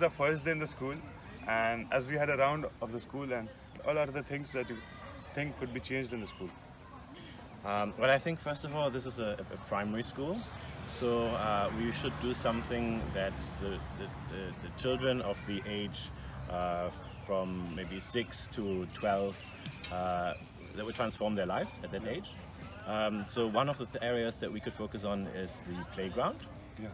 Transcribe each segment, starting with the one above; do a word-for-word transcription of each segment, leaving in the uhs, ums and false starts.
is our first day in the school, and as we had a round of the school and all other things that you think could be changed in the school. Um, well, I think first of all, this is a, a primary school, so uh, we should do something that the, the, the, the children of the age uh, from maybe six to twelve, uh, that would transform their lives at that yeah. age. Um, so one of the th areas that we could focus on is the playground. Yeah.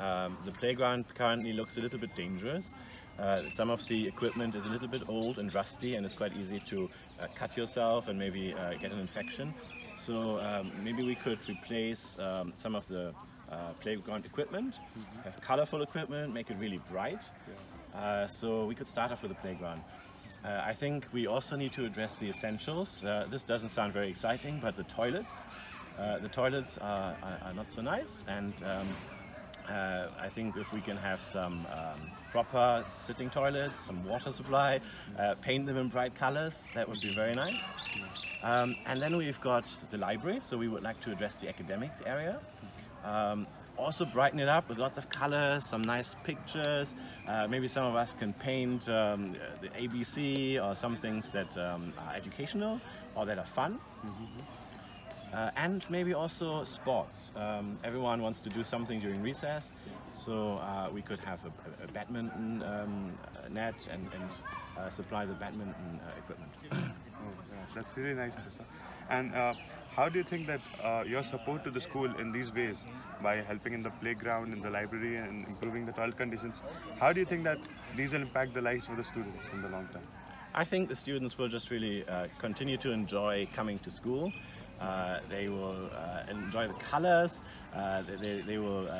Um, the playground currently looks a little bit dangerous. Uh, some of the equipment is a little bit old and rusty, and it's quite easy to uh, cut yourself and maybe uh, get an infection. So um, maybe we could replace um, some of the uh, playground equipment, mm-hmm. have colorful equipment, make it really bright. Yeah. Uh, so we could start off with the playground. Uh, I think we also need to address the essentials. Uh, this doesn't sound very exciting, but the toilets, uh, the toilets are, are, are not so nice, and um, uh, I think if we can have some um, proper sitting toilets, some water supply, uh, paint them in bright colors, that would be very nice. Um, and then we've got the library, so we would like to address the academic area. Um, Also brighten it up with lots of colors, some nice pictures. Uh, maybe some of us can paint um, the A B C or some things that um, are educational or that are fun. Mm-hmm. uh, and maybe also sports. Um, everyone wants to do something during recess, so uh, we could have a, a badminton um, net and, and uh, supply the badminton uh, equipment. Oh, yeah, that's really nice, Professor. And uh, how do you think that uh, your support to the school in these ways, by helping in the playground, in the library, and improving the toilet conditions, how do you think that these will impact the lives of the students in the long term? I think the students will just really uh, continue to enjoy coming to school. Uh, they will uh, enjoy the colors, uh, they, they will uh,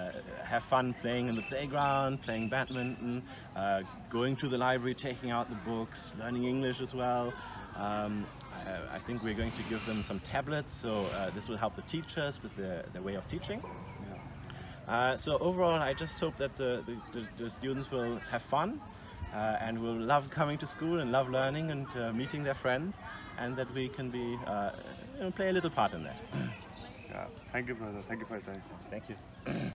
have fun playing in the playground, playing badminton, uh, going to the library, checking out the books, learning English as well. Um, I, I think we're going to give them some tablets, so uh, this will help the teachers with their, their way of teaching. Yeah. Uh, so overall, I just hope that the, the, the students will have fun uh, and will love coming to school and love learning and uh, meeting their friends, and that we can be uh, you know, play a little part in that. Yeah. Thank you, brother. Thank you for your time. Thank you.